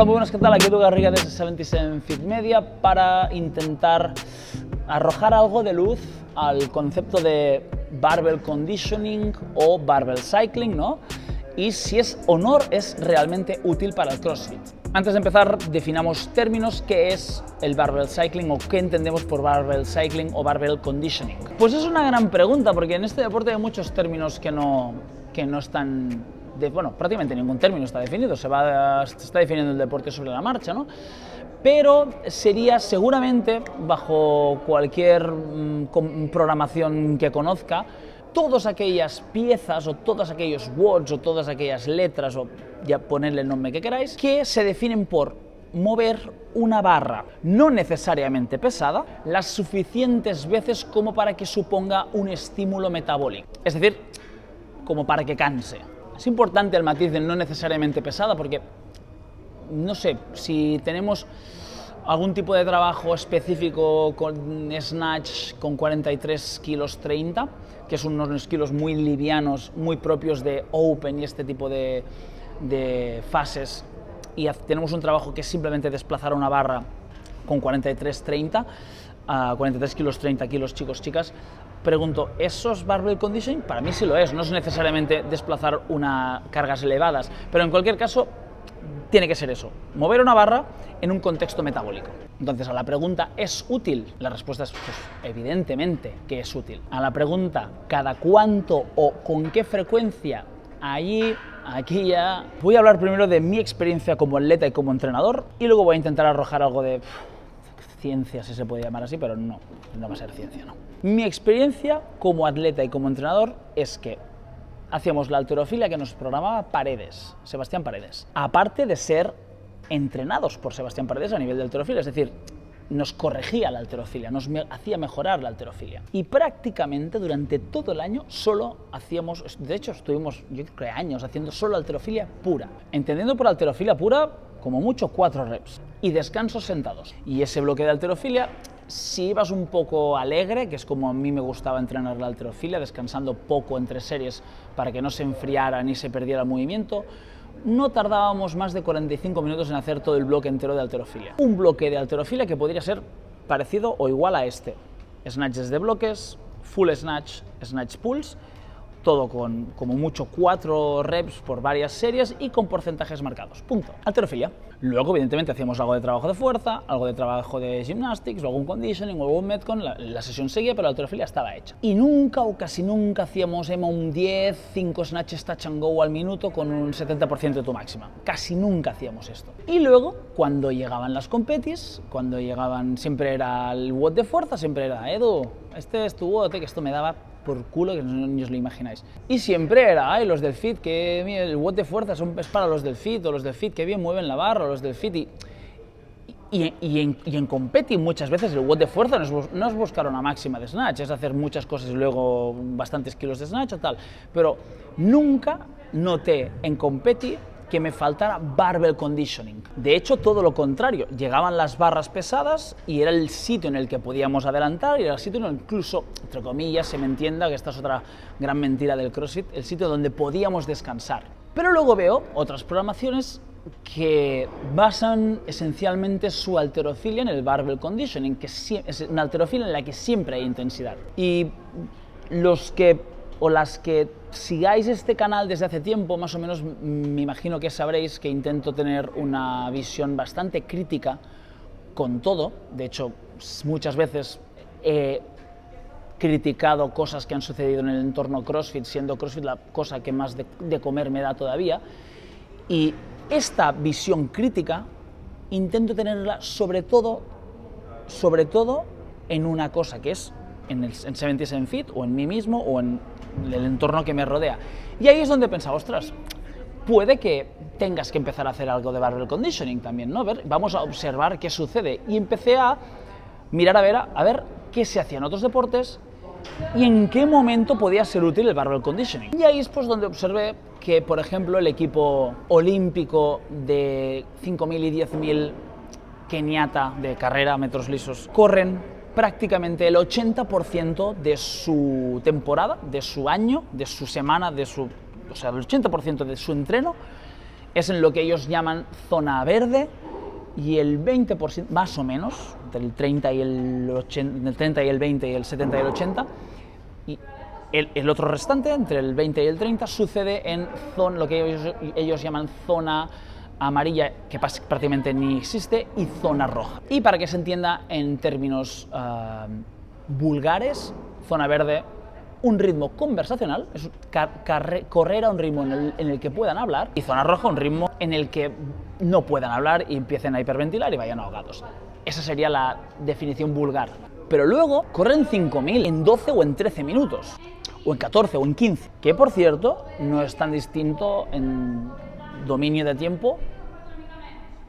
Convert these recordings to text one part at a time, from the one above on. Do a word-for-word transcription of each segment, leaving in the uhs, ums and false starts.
Hola, muy buenas, ¿qué tal? Aquí Edu Garriga de setenta y siete Feet Media para intentar arrojar algo de luz al concepto de Barbell Conditioning o Barbell Cycling, ¿no? Y si es o no es realmente útil para el CrossFit. Antes de empezar, definamos términos. ¿Qué es el Barbell Cycling o qué entendemos por Barbell Cycling o Barbell Conditioning? Pues es una gran pregunta, porque en este deporte hay muchos términos que no, que no están... De, bueno, prácticamente ningún término está definido, se, va, se está definiendo el deporte sobre la marcha, ¿no? Pero sería seguramente, bajo cualquier mm, programación que conozca, todas aquellas piezas o todos aquellos words o todas aquellas letras, o ya ponerle el nombre que queráis, que se definen por mover una barra no necesariamente pesada las suficientes veces como para que suponga un estímulo metabólico, es decir, como para que canse. Es importante el matiz de no necesariamente pesada porque, no sé, si tenemos algún tipo de trabajo específico con snatch con cuarenta y tres kilos treinta, que son unos kilos muy livianos, muy propios de open y este tipo de, de fases, y tenemos un trabajo que es simplemente desplazar una barra con cuarenta y tres treinta, a cuarenta y tres kilos treinta kilos, chicos, chicas, pregunto, ¿eso es Barbell Conditioning? Para mí sí lo es, no es necesariamente desplazar una cargas elevadas, pero en cualquier caso tiene que ser eso, mover una barra en un contexto metabólico. Entonces, a la pregunta ¿es útil? La respuesta es pues, evidentemente que es útil. A la pregunta ¿cada cuánto o con qué frecuencia? Allí, aquí ya... Voy a hablar primero de mi experiencia como atleta y como entrenador y luego voy a intentar arrojar algo de... ciencia, si se puede llamar así, pero no, no va a ser ciencia, no. Mi experiencia como atleta y como entrenador es que hacíamos la halterofilia que nos programaba Paredes, Sebastián Paredes. Aparte de ser entrenados por Sebastián Paredes a nivel de halterofilia, es decir, nos corregía la halterofilia, nos me hacía mejorar la halterofilia. Y prácticamente durante todo el año solo hacíamos, de hecho estuvimos, yo creo que años, haciendo solo halterofilia pura. Entendiendo por halterofilia pura, como mucho cuatro reps y descansos sentados. Y ese bloque de halterofilia, si ibas un poco alegre, que es como a mí me gustaba entrenar la halterofilia, descansando poco entre series para que no se enfriara ni se perdiera el movimiento, no tardábamos más de cuarenta y cinco minutos en hacer todo el bloque entero de halterofilia. Un bloque de halterofilia que podría ser parecido o igual a este. Snatches de bloques, full snatch, snatch pulls, todo con, como mucho, cuatro reps por varias series y con porcentajes marcados, punto. Halterofilia. Luego, evidentemente, hacíamos algo de trabajo de fuerza, algo de trabajo de gymnastics, o algún conditioning, o algún metcon, la, la sesión seguía, pero la halterofilia estaba hecha. Y nunca o casi nunca hacíamos EMA un diez, cinco snatches touch and go al minuto con un setenta por ciento de tu máxima. Casi nunca hacíamos esto. Y luego, cuando llegaban las competis, cuando llegaban, siempre era el WOD de fuerza, siempre era, Edu, este es tu WOD, que esto me daba por culo, que no, ni os lo imagináis. Y siempre era, ay, los del fit, que el WOD de fuerza son, es para los del fit, o los del fit que bien mueven la barra, o los del fit, y, y, y en, y en competi muchas veces el WOD de fuerza no es, no es buscar una máxima de snatch, es hacer muchas cosas y luego bastantes kilos de snatch o tal, pero nunca noté en competi que me faltara Barbell Conditioning. De hecho, todo lo contrario, llegaban las barras pesadas y era el sitio en el que podíamos adelantar y era el sitio en el que incluso, entre comillas, se me entienda, que esta es otra gran mentira del CrossFit, el sitio donde podíamos descansar. Pero luego veo otras programaciones que basan esencialmente su halterofilia en el Barbell Conditioning, que es una halterofilia en la que siempre hay intensidad. Y los que... o las que sigáis este canal desde hace tiempo, más o menos me imagino que sabréis que intento tener una visión bastante crítica con todo. De hecho, muchas veces he criticado cosas que han sucedido en el entorno CrossFit, siendo CrossFit la cosa que más de, de comer me da todavía. Y esta visión crítica intento tenerla sobre todo, sobre todo en una cosa, que es en, el, en setenta y siete Feet, o en mí mismo, o en el entorno que me rodea. Y ahí es donde he pensado, ostras, puede que tengas que empezar a hacer algo de Barbell Conditioning también, ¿no? A ver, vamos a observar qué sucede. Y empecé a mirar a ver, a ver qué se hacía en otros deportes y en qué momento podía ser útil el Barbell Conditioning. Y ahí es pues donde observé que, por ejemplo, el equipo olímpico de cinco mil y diez mil keniata de carrera, metros lisos, corren prácticamente el ochenta por ciento de su temporada, de su año, de su semana, de su, o sea, el ochenta por ciento de su entreno es en lo que ellos llaman zona verde, y el veinte por ciento, más o menos, entre el treinta y el, ochenta, el treinta y el veinte y el setenta y el ochenta, y el, el otro restante, entre el veinte y el treinta, sucede en zona, lo que ellos, ellos llaman zona amarilla, que prácticamente ni existe, y zona roja. Y para que se entienda en términos uh, vulgares, zona verde, un ritmo conversacional, es correr a un ritmo en el, en el que puedan hablar, y zona roja, un ritmo en el que no puedan hablar y empiecen a hiperventilar y vayan ahogados. Esa sería la definición vulgar. Pero luego corren cinco mil en doce o en trece minutos, o en catorce o en quince, que por cierto no es tan distinto en dominio de tiempo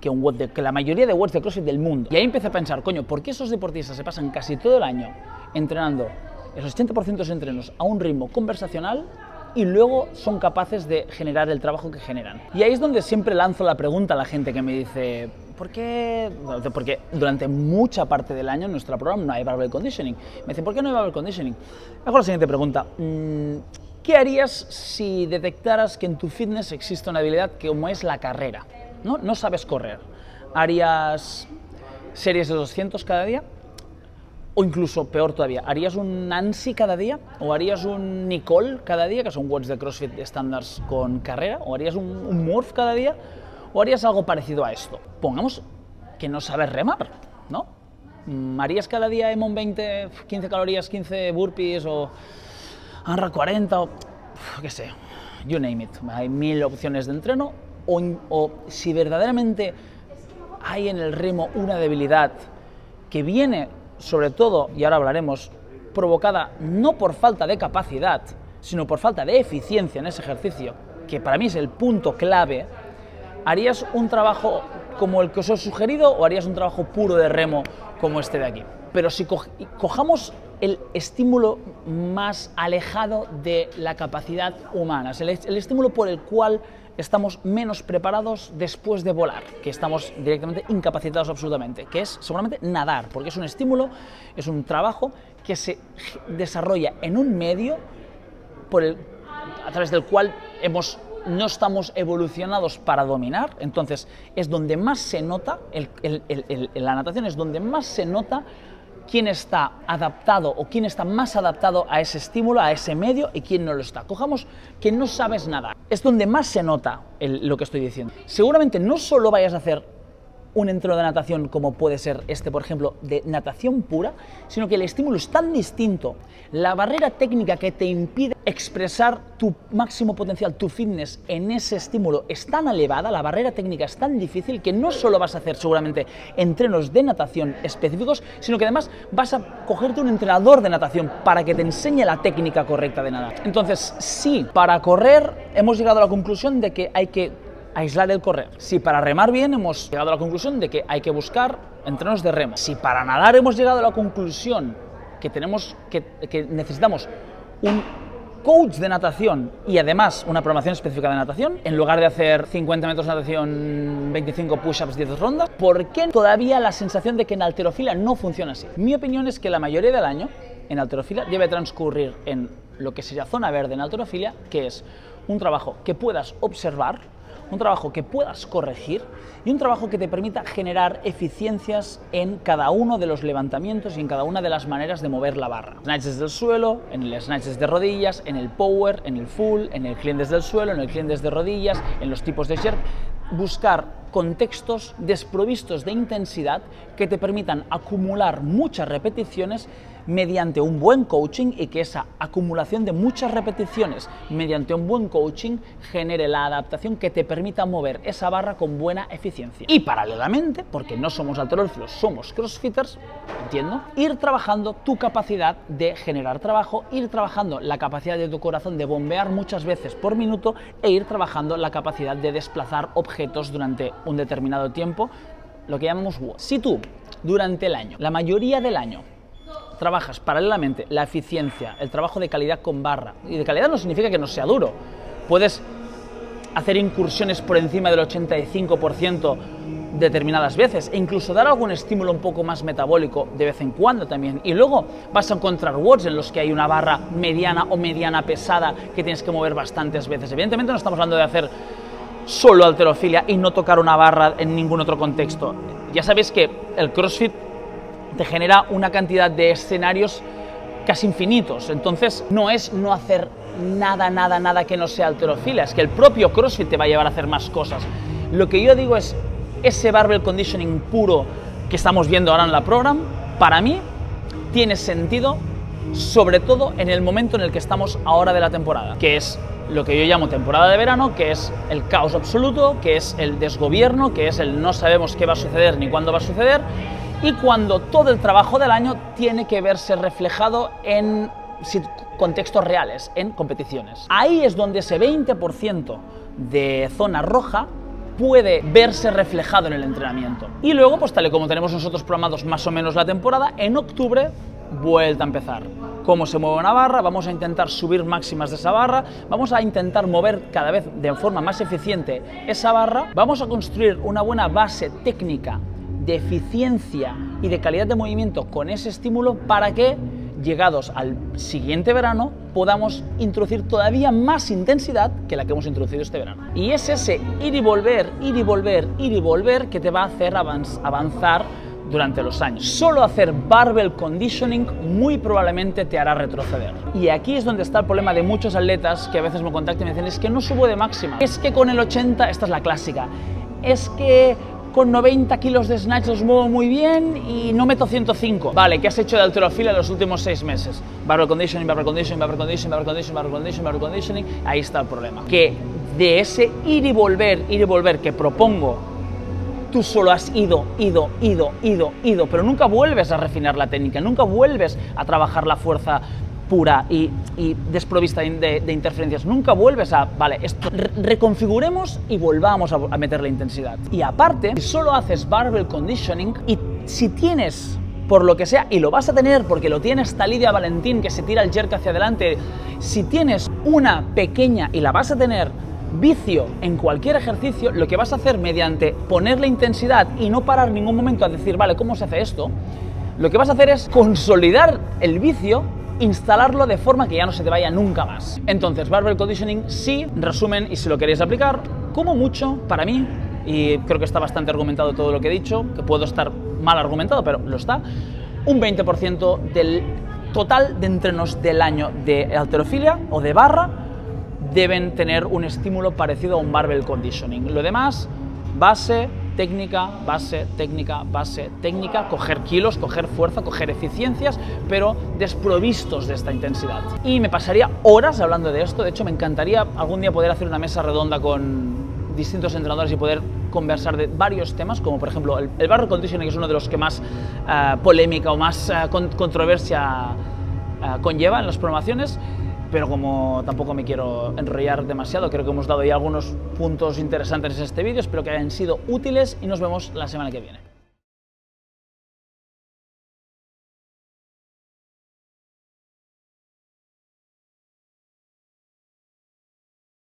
que, un WOD de, que la mayoría de WODs de CrossFit del mundo. Y ahí empecé a pensar, coño, ¿por qué esos deportistas se pasan casi todo el año entrenando el ochenta por ciento de los entrenos a un ritmo conversacional y luego son capaces de generar el trabajo que generan? Y ahí es donde siempre lanzo la pregunta a la gente que me dice, ¿por qué? Porque durante mucha parte del año en nuestro programa no hay Barbell Conditioning. Me dicen, ¿por qué no hay Barbell Conditioning? Hago la siguiente pregunta. ¿Qué harías si detectaras que en tu fitness existe una habilidad como es la carrera? No, no sabes correr. ¿Harías series de doscientos cada día? O incluso peor todavía, ¿harías un Nancy cada día? ¿O harías un Nicole cada día, que son watts de CrossFit estándares con carrera? ¿O harías un, un Morph cada día? ¿O harías algo parecido a esto? Pongamos que no sabes remar, ¿no? ¿Harías cada día Emon veinte, quince calorías, quince burpees, o Anra cuarenta, o qué sé, you name it? Hay mil opciones de entreno. O, o si verdaderamente hay en el remo una debilidad que viene, sobre todo, y ahora hablaremos, provocada no por falta de capacidad, sino por falta de eficiencia en ese ejercicio, que para mí es el punto clave, ¿harías un trabajo como el que os he sugerido o harías un trabajo puro de remo como este de aquí? Pero si co cojamos el estímulo más alejado de la capacidad humana, es el, el estímulo por el cual estamos menos preparados después de volar, que estamos directamente incapacitados absolutamente, que es seguramente nadar, porque es un estímulo, es un trabajo que se desarrolla en un medio por el, a través del cual hemos, no estamos evolucionados para dominar. Entonces es donde más se nota, el, el, el, el, la natación es donde más se nota quién está adaptado o quién está más adaptado a ese estímulo, a ese medio, y quién no lo está. Cojamos que no sabes nadar. Es donde más se nota el, lo que estoy diciendo. Seguramente no solo vayas a hacer un entreno de natación como puede ser este, por ejemplo, de natación pura, sino que el estímulo es tan distinto, la barrera técnica que te impide expresar tu máximo potencial, tu fitness en ese estímulo es tan elevada, la barrera técnica es tan difícil, que no solo vas a hacer seguramente entrenos de natación específicos, sino que además vas a cogerte un entrenador de natación para que te enseñe la técnica correcta de nadar. Entonces, sí, para correr hemos llegado a la conclusión de que hay que aislar el correr. Si para remar bien hemos llegado a la conclusión de que hay que buscar entrenos de remo. Si para nadar hemos llegado a la conclusión que tenemos que, que necesitamos un coach de natación y además una programación específica de natación, en lugar de hacer cincuenta metros de natación, veinticinco push-ups, diez rondas, ¿por qué todavía la sensación de que en halterofilia no funciona así? Mi opinión es que la mayoría del año en halterofilia debe transcurrir en lo que sería zona verde en halterofilia, que es un trabajo que puedas observar, un trabajo que puedas corregir y un trabajo que te permita generar eficiencias en cada uno de los levantamientos y en cada una de las maneras de mover la barra. Snatch desde el suelo, en el snatch desde rodillas, en el power, en el full, en el clean desde el suelo, en el clean desde rodillas, en los tipos de jerk. Buscar contextos desprovistos de intensidad que te permitan acumular muchas repeticiones mediante un buen coaching, y que esa acumulación de muchas repeticiones mediante un buen coaching genere la adaptación que te permita mover esa barra con buena eficiencia. Y paralelamente, porque no somos halterófilos, somos crossfitters, entiendo, ir trabajando tu capacidad de generar trabajo, ir trabajando la capacidad de tu corazón de bombear muchas veces por minuto e ir trabajando la capacidad de desplazar objetos durante un determinado tiempo, lo que llamamos WOD. Si tú, durante el año, la mayoría del año, trabajas paralelamente la eficiencia, el trabajo de calidad con barra, y de calidad no significa que no sea duro, puedes hacer incursiones por encima del ochenta y cinco por ciento determinadas veces, e incluso dar algún estímulo un poco más metabólico de vez en cuando también, y luego vas a encontrar WODs en los que hay una barra mediana o mediana pesada que tienes que mover bastantes veces. Evidentemente no estamos hablando de hacer solo halterofilia y no tocar una barra en ningún otro contexto. Ya sabéis que el CrossFit te genera una cantidad de escenarios casi infinitos, entonces no es no hacer nada, nada, nada que no sea halterofilia, es que el propio CrossFit te va a llevar a hacer más cosas. Lo que yo digo es, ese Barbell Conditioning puro que estamos viendo ahora en la program, para mí tiene sentido, sobre todo en el momento en el que estamos ahora de la temporada, que es lo que yo llamo temporada de verano, que es el caos absoluto, que es el desgobierno, que es el no sabemos qué va a suceder ni cuándo va a suceder, y cuando todo el trabajo del año tiene que verse reflejado en contextos reales, en competiciones. Ahí es donde ese veinte por ciento de zona roja puede verse reflejado en el entrenamiento. Y luego, pues tal y como tenemos nosotros programados más o menos la temporada, en octubre vuelta a empezar. Cómo se mueve una barra, vamos a intentar subir máximas de esa barra, vamos a intentar mover cada vez de forma más eficiente esa barra, vamos a construir una buena base técnica de eficiencia y de calidad de movimiento con ese estímulo para que, llegados al siguiente verano, podamos introducir todavía más intensidad que la que hemos introducido este verano. Y es ese ir y volver, ir y volver, ir y volver que te va a hacer avanzar durante los años. Solo hacer Barbell Conditioning muy probablemente te hará retroceder. Y aquí es donde está el problema de muchos atletas que a veces me contactan y me dicen, es que no subo de máxima, es que con el ochenta, esta es la clásica, es que con noventa kilos de snatch los muevo muy bien y no meto ciento cinco. Vale, ¿qué has hecho de halterofilia en los últimos seis meses? Barbell Conditioning, Barbell Conditioning, Barbell Conditioning, Barbell Conditioning, Barbell Conditioning, Barbell Conditioning, ahí está el problema. Que de ese ir y volver, ir y volver que propongo, tú solo has ido, ido, ido, ido, ido, pero nunca vuelves a refinar la técnica, nunca vuelves a trabajar la fuerza pura y, y desprovista de, de interferencias, nunca vuelves a, vale, esto re reconfiguremos y volvamos a, a meter la intensidad. Y aparte, si solo haces Barbell Conditioning y si tienes, por lo que sea, y lo vas a tener porque lo tiene esta Lidia Valentín que se tira el jerk hacia adelante, si tienes una pequeña y la vas a tener vicio en cualquier ejercicio, lo que vas a hacer mediante ponerle intensidad y no parar en ningún momento a decir, vale, ¿cómo se hace esto? Lo que vas a hacer es consolidar el vicio, instalarlo de forma que ya no se te vaya nunca más. Entonces, Barbell Conditioning sí, resumen, y si lo queréis aplicar, como mucho, para mí, y creo que está bastante argumentado todo lo que he dicho, que puedo estar mal argumentado, pero lo está, un veinte por ciento del total de entrenos del año de halterofilia o de barra deben tener un estímulo parecido a un Barbell Conditioning. Lo demás, base, técnica, base, técnica, base, técnica, coger kilos, coger fuerza, coger eficiencias, pero desprovistos de esta intensidad. Y me pasaría horas hablando de esto, de hecho me encantaría algún día poder hacer una mesa redonda con distintos entrenadores y poder conversar de varios temas, como por ejemplo el, el Barbell Conditioning, que es uno de los que más uh, polémica o más uh, con, controversia uh, conlleva en las programaciones. Pero como tampoco me quiero enrollar demasiado, creo que hemos dado ya algunos puntos interesantes en este vídeo, espero que hayan sido útiles y nos vemos la semana que viene.